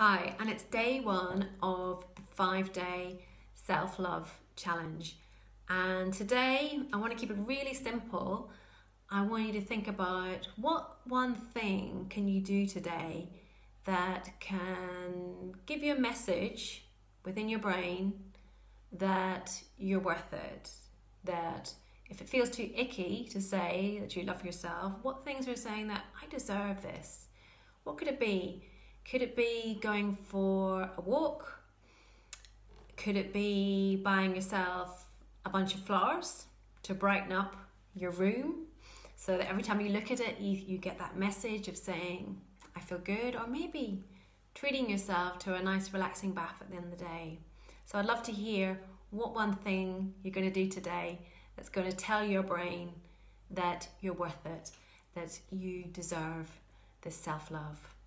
Hi, and it's day one of the 5-day self-love challenge. And today I want to keep it really simple. I want you to think about what one thing can you do today that can give you a message within your brain that you're worth it, that if it feels too icky to say that you love yourself, what things are saying that I deserve this? What could it be? Could it be going for a walk? Could it be buying yourself a bunch of flowers to brighten up your room so that every time you look at it, you get that message of saying, I feel good, or maybe treating yourself to a nice relaxing bath at the end of the day. So I'd love to hear what one thing you're going to do today that's going to tell your brain that you're worth it, that you deserve this self-love.